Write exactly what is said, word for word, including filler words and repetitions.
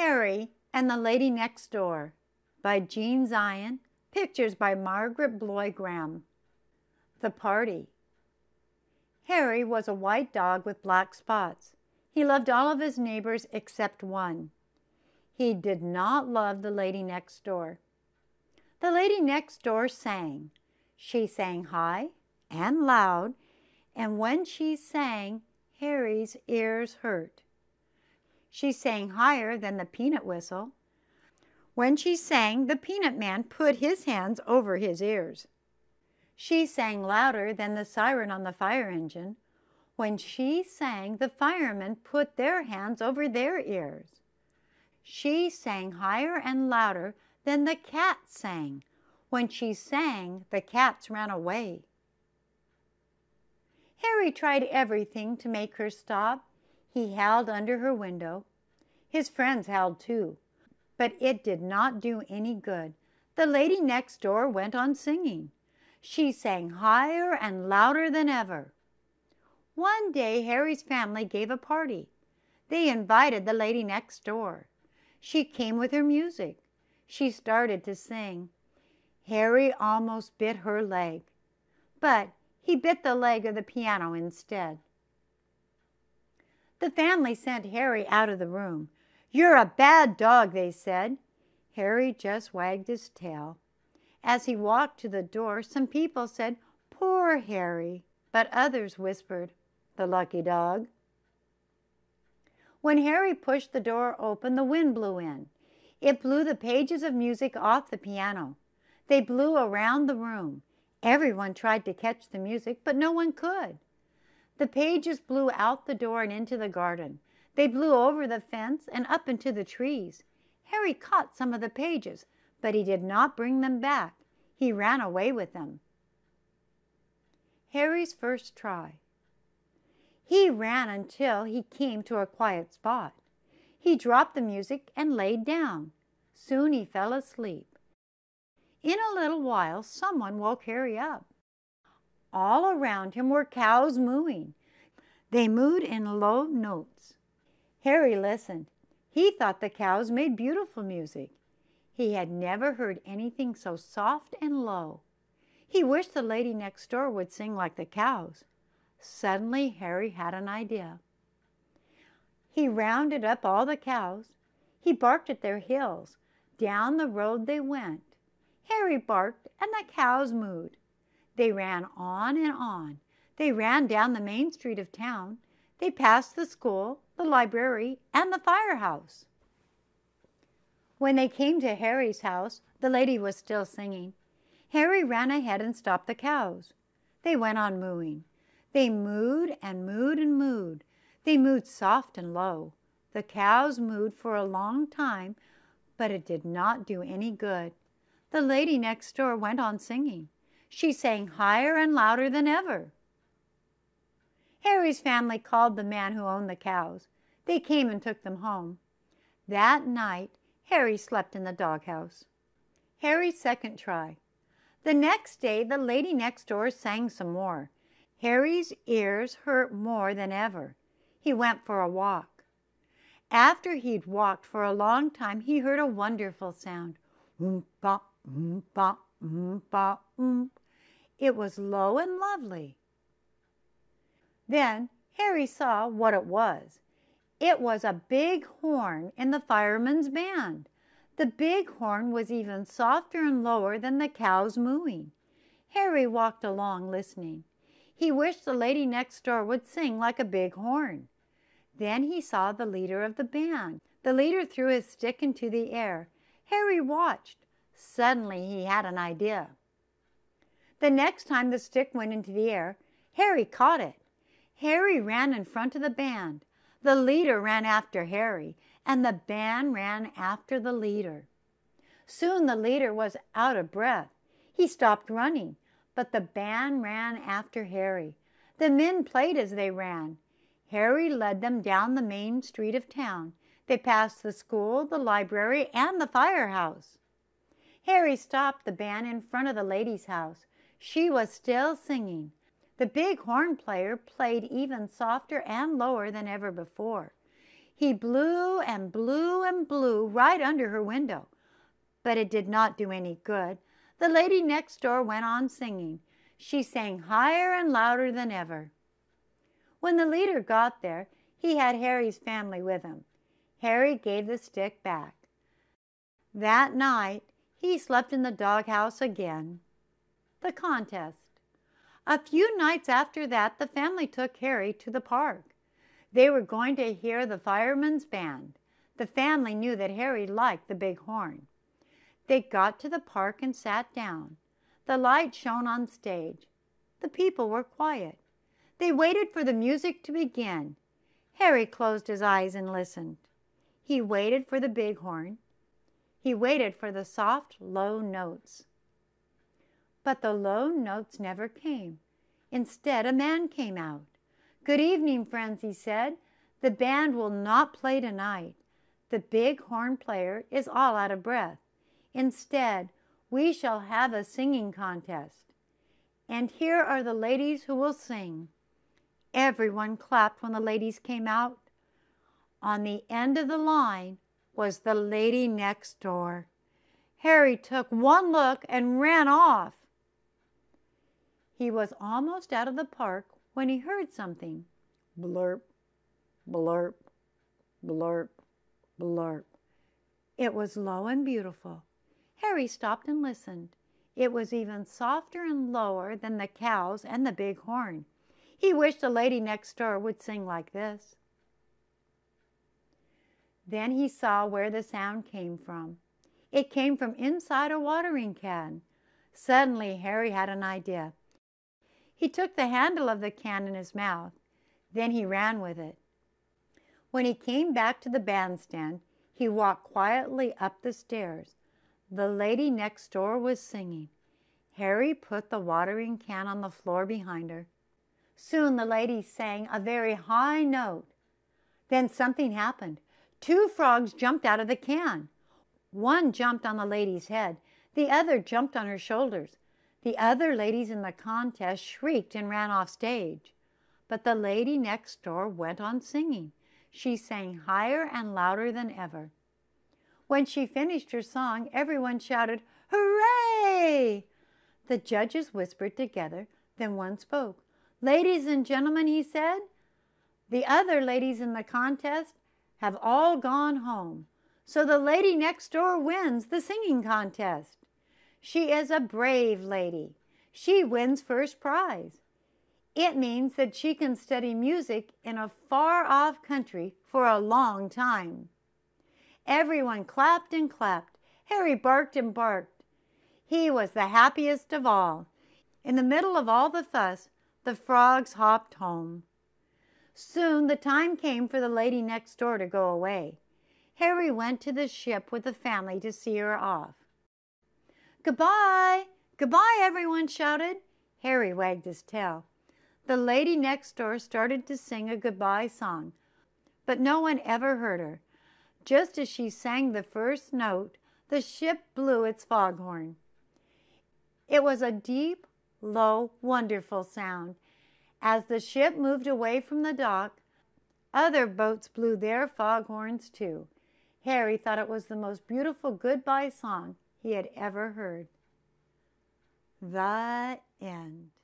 Harry and the Lady Next Door by Gene Zion, pictures by Margaret Bloy Graham. The Party. Harry was a white dog with black spots. He loved all of his neighbors except one. He did not love the lady next door. The lady next door sang. She sang high and loud, and when she sang, Harry's ears hurt. She sang higher than the peanut whistle. When she sang, the peanut man put his hands over his ears. She sang louder than the siren on the fire engine. When she sang, the firemen put their hands over their ears. She sang higher and louder than the cat sang. When she sang, the cats ran away. Harry tried everything to make her stop. He howled under her window. His friends howled too, but it did not do any good. The lady next door went on singing. She sang higher and louder than ever. One day Harry's family gave a party. They invited the lady next door. She came with her music. She started to sing. Harry almost bit her leg, but he bit the leg of the piano instead. The family sent Harry out of the room. "You're a bad dog," they said. Harry just wagged his tail. As he walked to the door, some people said, "Poor Harry," but others whispered, "The lucky dog." When Harry pushed the door open, the wind blew in. It blew the pages of music off the piano. They blew around the room. Everyone tried to catch the music, but no one could. The pages blew out the door and into the garden. They blew over the fence and up into the trees. Harry caught some of the pages, but he did not bring them back. He ran away with them. Harry's first try. He ran until he came to a quiet spot. He dropped the music and laid down. Soon he fell asleep. In a little while, someone woke Harry up. All around him were cows mooing. They mooed in low notes. Harry listened. He thought the cows made beautiful music. He had never heard anything so soft and low. He wished the lady next door would sing like the cows. Suddenly, Harry had an idea. He rounded up all the cows. He barked at their heels. Down the road they went. Harry barked, and the cows mooed. They ran on and on. They ran down the main street of town. They passed the school, the library, and the firehouse. When they came to Harry's house, the lady was still singing. Harry ran ahead and stopped the cows. They went on mooing. They mooed and mooed and mooed. They mooed soft and low. The cows mooed for a long time, but it did not do any good. The lady next door went on singing. She sang higher and louder than ever. Harry's family called the man who owned the cows. They came and took them home. That night, Harry slept in the doghouse. Harry's second try. The next day, the lady next door sang some more. Harry's ears hurt more than ever. He went for a walk. After he'd walked for a long time, he heard a wonderful sound. Oom-pop, oom-pop, oom-pop, oom. It was low and lovely. Then Harry saw what it was. It was a big horn in the fireman's band. The big horn was even softer and lower than the cow's mooing. Harry walked along listening. He wished the lady next door would sing like a big horn. Then he saw the leader of the band. The leader threw his stick into the air. Harry watched. Suddenly he had an idea. The next time the stick went into the air, Harry caught it. Harry ran in front of the band. The leader ran after Harry, and the band ran after the leader. Soon the leader was out of breath. He stopped running, but the band ran after Harry. The men played as they ran. Harry led them down the main street of town. They passed the school, the library, and the firehouse. Harry stopped the band in front of the lady's house. She was still singing. The big horn player played even softer and lower than ever before. He blew and blew and blew right under her window. But it did not do any good. The lady next door went on singing. She sang higher and louder than ever. When the leader got there, he had Harry's family with him. Harry gave the stick back. That night, he slept in the doghouse again. The contest. A few nights after that, the family took Harry to the park. They were going to hear the fireman's band. The family knew that Harry liked the big horn. They got to the park and sat down. The light shone on stage. The people were quiet. They waited for the music to begin. Harry closed his eyes and listened. He waited for the big horn. He waited for the soft, low notes. But the low notes never came. Instead, a man came out. "Good evening, friends," he said. "The band will not play tonight. The big horn player is all out of breath. Instead, we shall have a singing contest. And here are the ladies who will sing." Everyone clapped when the ladies came out. On the end of the line was the lady next door. Harry took one look and ran off. He was almost out of the park when he heard something. Blurp, blurp, blurp, blurp. It was low and beautiful. Harry stopped and listened. It was even softer and lower than the cows and the big horn. He wished the lady next door would sing like this. Then he saw where the sound came from. It came from inside a watering can. Suddenly, Harry had an idea. He took the handle of the can in his mouth. Then he ran with it. When he came back to the bandstand, he walked quietly up the stairs. The lady next door was singing. Harry put the watering can on the floor behind her. Soon the lady sang a very high note. Then something happened. Two frogs jumped out of the can. One jumped on the lady's head. The other jumped on her shoulders. The other ladies in the contest shrieked and ran off stage. But the lady next door went on singing. She sang higher and louder than ever. When she finished her song, everyone shouted, "Hooray!" The judges whispered together, then one spoke. "Ladies and gentlemen," he said, "the other ladies in the contest have all gone home. So the lady next door wins the singing contest. She is a brave lady. She wins first prize. It means that she can study music in a far-off country for a long time." Everyone clapped and clapped. Harry barked and barked. He was the happiest of all. In the middle of all the fuss, the frogs hopped home. Soon the time came for the lady next door to go away. Harry went to the ship with the family to see her off. "Goodbye! Goodbye!" everyone shouted. Harry wagged his tail. The lady next door started to sing a goodbye song, but no one ever heard her. Just as she sang the first note, the ship blew its foghorn. It was a deep, low, wonderful sound. As the ship moved away from the dock, other boats blew their foghorns too. Harry thought it was the most beautiful goodbye song he had ever heard. The end.